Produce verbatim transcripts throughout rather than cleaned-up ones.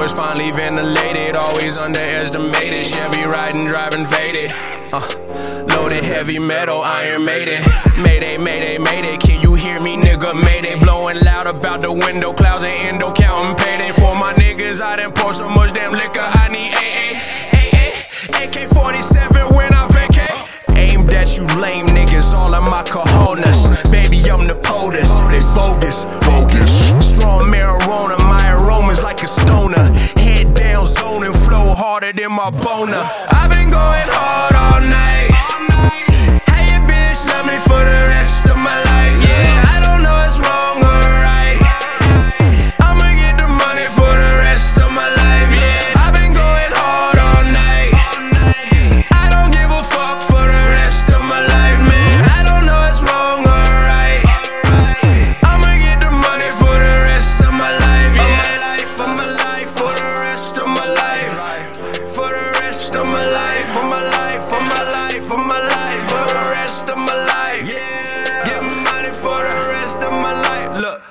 always finally ventilated, always underestimated. Chevy riding, driving faded, uh, loaded heavy metal, Iron Maiden. Mayday, mayday, mayday, can you hear me, nigga? Mayday, blowing loud about the window, clouds and endo, counting payday. For my niggas, I done poured so much damn liquor, I need A A, A A, A K forty-seven when I vacate. Aimed at you lame niggas, all of my cojones. Baby, I'm the POTUS, they bogus, bogus. Strong marijuana, my aroma's like a stoner. Head down, zoning, flow harder than my boner. I've been going hard all night.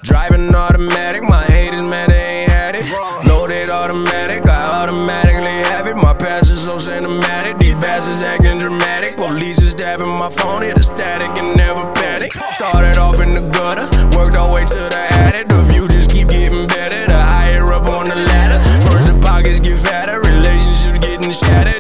Driving automatic, my haters mad they ain't had it. Loaded automatic, I automatically have it. My past is so cinematic, these bastards acting dramatic. Police is dabbing my phone, hit the static and never panic. Started off in the gutter, worked our way to the attic. The view just keep getting better, the higher up on the ladder. First the pockets get fatter, relationships getting shattered.